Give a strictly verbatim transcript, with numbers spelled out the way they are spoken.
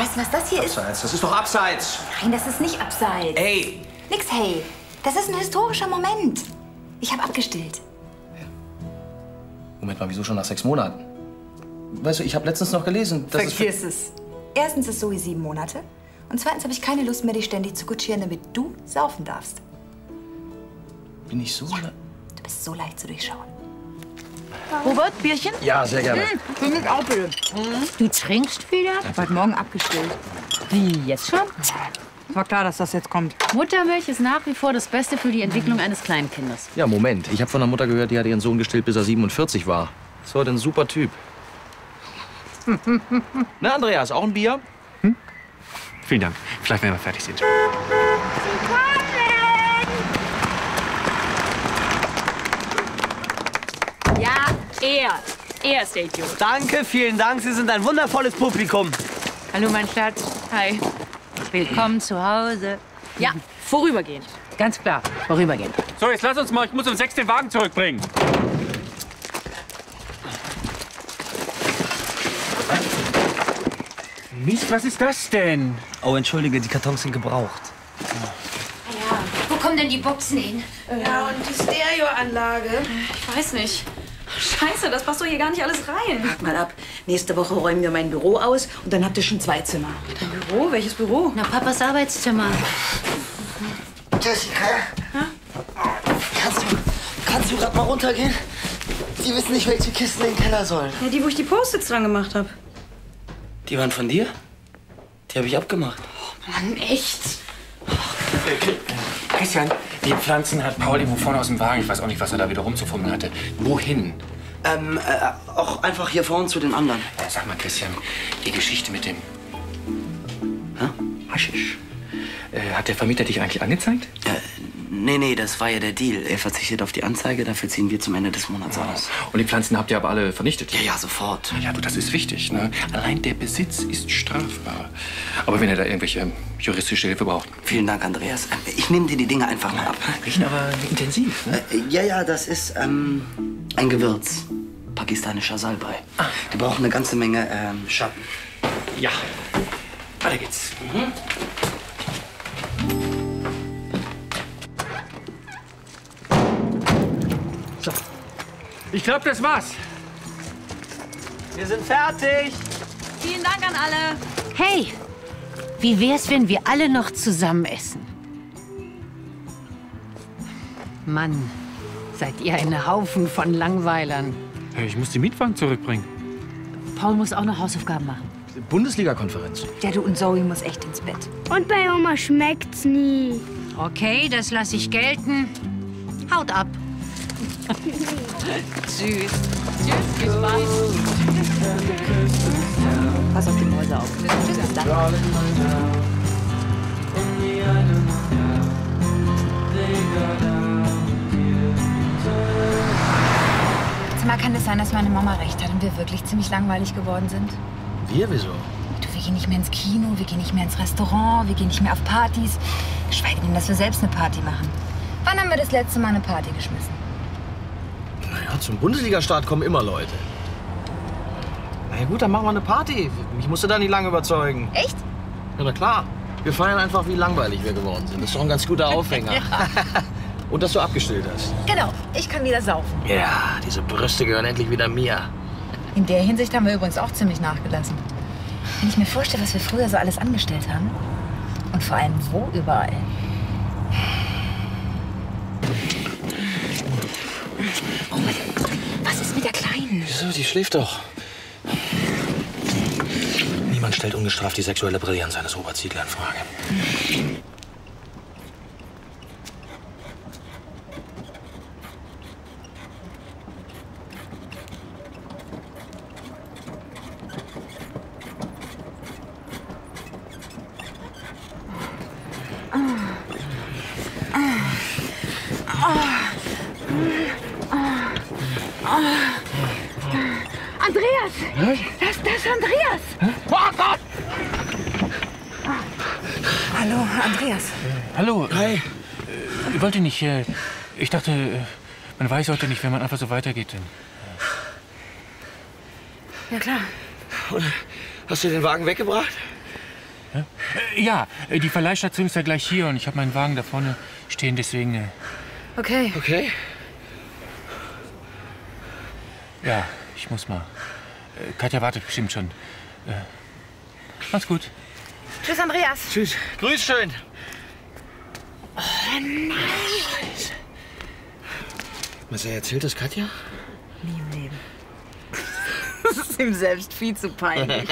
Weißt du, was das hier ist? Abseits. Das ist doch abseits. Nein, das ist nicht abseits. Ey. Nix, hey. Das ist ein historischer Moment. Ich habe abgestillt. Ja. Moment mal, wieso schon nach sechs Monaten? Weißt du, ich habe letztens noch gelesen, dass Vergiss es. Erstens ist Zoe sieben Monate. Und zweitens habe ich keine Lust mehr, dich ständig zu kutschieren, damit du saufen darfst. Bin ich so? Ja. Du bist so leicht zu durchschauen. Robert, Bierchen? Ja, sehr gerne. Hm, für mich auch bitte. Hm. Du trinkst wieder? Ich habe heute Morgen abgestillt. Wie, jetzt schon? Es war klar, dass das jetzt kommt. Muttermilch ist nach wie vor das Beste für die Entwicklung eines Kleinkindes. Ja, Moment. Ich habe von der Mutter gehört, die hat ihren Sohn gestillt, bis er siebenundvierzig war. Das war ein super Typ. Na, Andreas, auch ein Bier? Hm? Vielen Dank. Vielleicht, wenn wir fertig sind. Ja, er. Er ist der Idiot. Danke, vielen Dank. Sie sind ein wundervolles Publikum. Hallo, mein Schatz. Hi. Willkommen zu Hause. Ja, vorübergehend. Ganz klar, vorübergehend. So, jetzt lass uns mal. Ich muss um sechs den Wagen zurückbringen. Mist, was ist das denn? Oh, entschuldige, die Kartons sind gebraucht. Ja. Ja, wo kommen denn die Boxen hin? Ja, und die Stereoanlage? Ich weiß nicht. Scheiße, das passt doch hier gar nicht alles rein. Wart mal ab. Nächste Woche räumen wir mein Büro aus und dann habt ihr schon zwei Zimmer. Dein Büro? Welches Büro? Na, Papas Arbeitszimmer. Jessica? Ja? Kannst du, kannst du gerade mal runtergehen? Sie wissen nicht, welche Kisten in den Keller sollen. Ja, die, wo ich die Post-its dran gemacht habe. Die waren von dir? Die habe ich abgemacht. Oh Mann, echt? Oh, Christian, die Pflanzen hat Pauli wovon aus dem Wagen. Ich weiß auch nicht, was er da wieder rumzufummeln hatte. Wohin? Ähm, äh, auch einfach hier vorne zu den anderen. Ja, sag mal, Christian, die Geschichte mit dem ha? Haschisch. Äh, hat der Vermieter dich eigentlich angezeigt? Äh, nee, nee, das war ja der Deal. Er verzichtet auf die Anzeige, dafür ziehen wir zum Ende des Monats ja. aus. Und die Pflanzen habt ihr aber alle vernichtet? Ja, ja, sofort. Ja, du, das ist wichtig, ne? Allein der Besitz ist strafbar. Aber wenn ihr da irgendwelche juristische Hilfe braucht. Vielen Dank, Andreas. Ich nehme dir die Dinge einfach mal ab. Riechen aber intensiv, ne? Äh, ja, ja, das ist ähm, ein Gewürz. Pakistanischer Salbei. Ah. Die brauchen eine ganze Menge ähm, Schatten. Ja, weiter geht's. Mhm. So. Ich glaube, das war's. Wir sind fertig. Vielen Dank an alle. Hey, wie wär's, wenn wir alle noch zusammen essen? Mann, seid ihr ein Haufen von Langweilern. Hey, ich muss die Mietwagen zurückbringen. Paul muss auch noch Hausaufgaben machen. Bundesliga-Konferenz. Ja, du und Zoe muss echt ins Bett. Und bei Oma schmeckt's nie. Okay, das lasse ich gelten. Haut ab. Tschüss. Tschüss. Viel Spaß. Pass auf die Mäuse auf. Tschüss. Bis dann. Zumal kann es sein, dass meine Mama recht hat und wir wirklich ziemlich langweilig geworden sind. Wir? Wieso? Du, wir gehen nicht mehr ins Kino, wir gehen nicht mehr ins Restaurant, wir gehen nicht mehr auf Partys. Geschweige denn, dass wir selbst eine Party machen. Wann haben wir das letzte Mal eine Party geschmissen? Na ja, zum Bundesliga-Start kommen immer Leute. Na ja, gut, dann machen wir eine Party. Mich musst du da nicht lange überzeugen. Echt? Ja, na klar. Wir feiern einfach, wie langweilig wir geworden sind. Das ist doch ein ganz guter Aufhänger. Ja. Und dass du abgestillt hast. Genau, ich kann wieder saufen. Ja, diese Brüste gehören endlich wieder mir. In der Hinsicht haben wir übrigens auch ziemlich nachgelassen. Wenn ich mir vorstelle, was wir früher so alles angestellt haben. Und vor allem wo überall. Oh, was ist mit der Kleinen? Wieso? Die schläft doch. Niemand stellt ungestraft die sexuelle Brillanz eines Oberziegler in Frage. Ich, äh, ich dachte, man weiß heute nicht, wenn man einfach so weitergeht. Denn, äh ja klar. Und hast du den Wagen weggebracht? Ja, die Verleihstation ist ja gleich hier und ich habe meinen Wagen da vorne stehen, deswegen... Okay. Okay. Ja, ich muss mal. Katja wartet bestimmt schon. Mach's gut. Tschüss, Andreas. Tschüss. Grüß schön. Oh nein. Scheiße. Was er erzählt, ist Katja? Nie im Leben. Das ist ihm selbst viel zu peinlich.